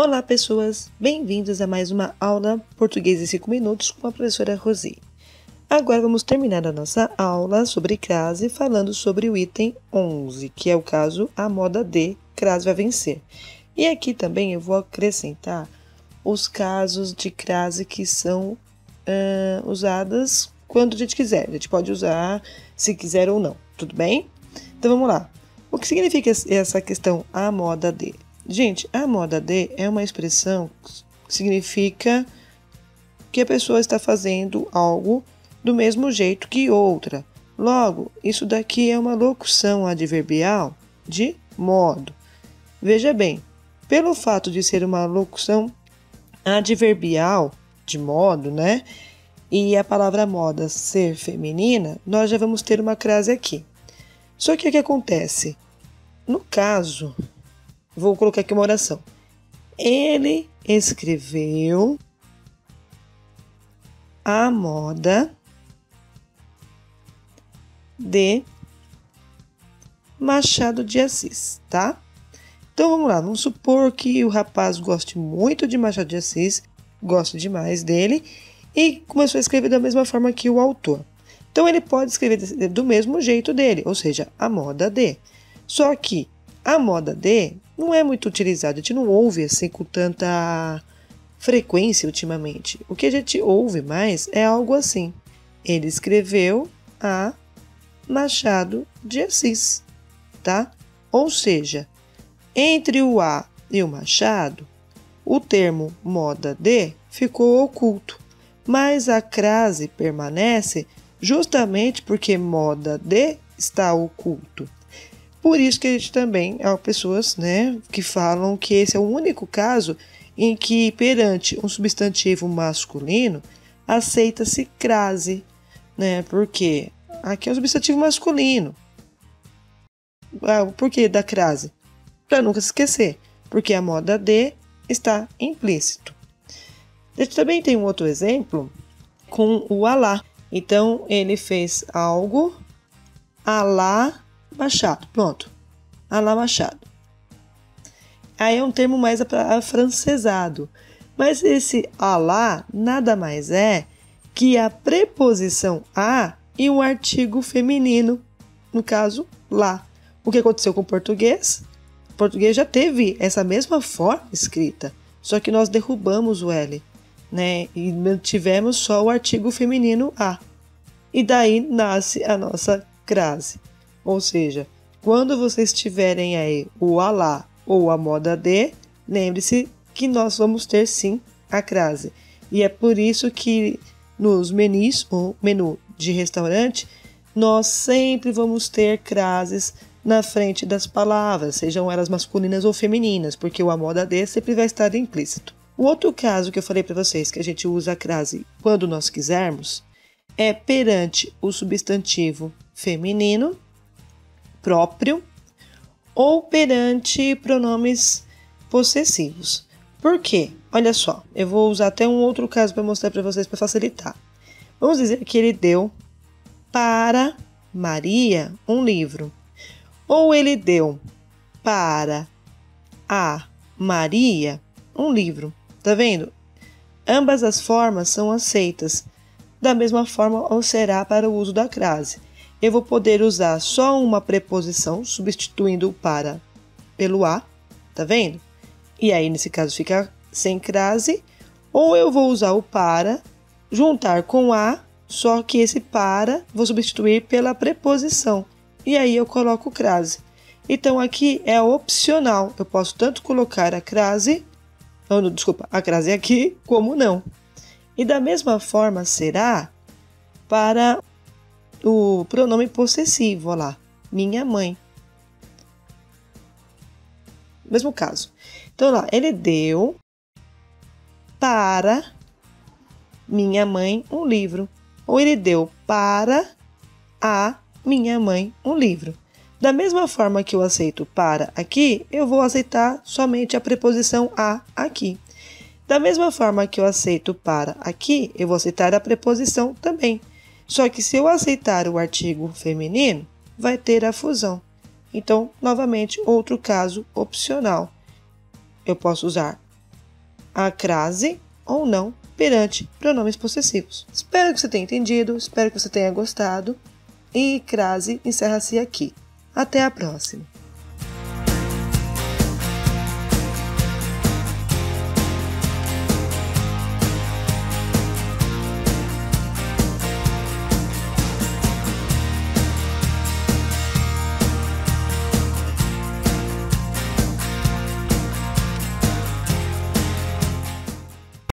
Olá pessoas, bem-vindos a mais uma aula Português em 5 Minutos com a professora Rosi. Agora vamos terminar a nossa aula sobre crase falando sobre o item 11, que é o caso a moda de crase vai vencer. E aqui também eu vou acrescentar os casos de crase que são usadas quando a gente quiser. A gente pode usar se quiser ou não, tudo bem? Então vamos lá. O que significa essa questão a moda de? Gente, a moda de é uma expressão que significa que a pessoa está fazendo algo do mesmo jeito que outra. Logo, isso daqui é uma locução adverbial de modo. Veja bem, pelo fato de ser uma locução adverbial de modo, né? E a palavra moda ser feminina, nós já vamos ter uma crase aqui. Só que o que acontece? No caso... Vou colocar aqui uma oração. Ele escreveu a moda de Machado de Assis, tá? Então, vamos lá. Vamos supor que o rapaz goste muito de Machado de Assis, goste demais dele, e começou a escrever da mesma forma que o autor. Então, ele pode escrever do mesmo jeito dele, ou seja, a moda de. Só que a moda de não é muito utilizada, a gente não ouve assim com tanta frequência ultimamente. O que a gente ouve mais é algo assim. Ele escreveu a Machado de Assis, tá? Ou seja, entre o a e o Machado, o termo moda de ficou oculto, mas a crase permanece justamente porque moda de está oculto. Por isso que a gente também há pessoas, né, que falam que esse é o único caso em que perante um substantivo masculino aceita-se crase, né? Porque aqui é um substantivo masculino. Por que da crase? Para nunca se esquecer, porque a moda de está implícito. A gente também tem um outro exemplo com o Alá. Então ele fez algo Alá Machado, pronto. Alá Machado. Aí é um termo mais afrancesado. Mas esse Alá nada mais é que a preposição a e um artigo feminino, no caso, lá. O que aconteceu com o português? O português já teve essa mesma forma escrita, só que nós derrubamos o L, né? E mantivemos só o artigo feminino a. E daí nasce a nossa crase. Ou seja, quando vocês tiverem aí o Alá ou a moda de, lembre-se que nós vamos ter sim a crase. E é por isso que nos menus, ou menu de restaurante, nós sempre vamos ter crases na frente das palavras, sejam elas masculinas ou femininas, porque o a moda de sempre vai estar implícito. O outro caso que eu falei para vocês, que a gente usa a crase quando nós quisermos, é perante o substantivo feminino, próprio ou perante pronomes possessivos. Por quê? Olha só, eu vou usar até um outro caso para mostrar para vocês para facilitar. Vamos dizer que ele deu para Maria um livro. Ou ele deu para a Maria um livro. Tá vendo? Ambas as formas são aceitas. Da mesma forma ou será para o uso da crase. Eu vou poder usar só uma preposição, substituindo o para pelo a, tá vendo? E aí, nesse caso, fica sem crase. Ou eu vou usar o para, juntar com a, só que esse para vou substituir pela preposição. E aí, eu coloco crase. Então, aqui é opcional. Eu posso tanto colocar a crase, a crase aqui, como não. E da mesma forma, será para o pronome possessivo, olha lá, minha mãe. Mesmo caso. Então, olha lá, ele deu para minha mãe um livro. Ou ele deu para a minha mãe um livro. Da mesma forma que eu aceito para aqui, eu vou aceitar somente a preposição a aqui. Da mesma forma que eu aceito para aqui, eu vou aceitar a preposição também. Só que se eu aceitar o artigo feminino, vai ter a fusão. Então, novamente, outro caso opcional. Eu posso usar a crase ou não perante pronomes possessivos. Espero que você tenha entendido, espero que você tenha gostado. E crase encerra-se aqui. Até a próxima!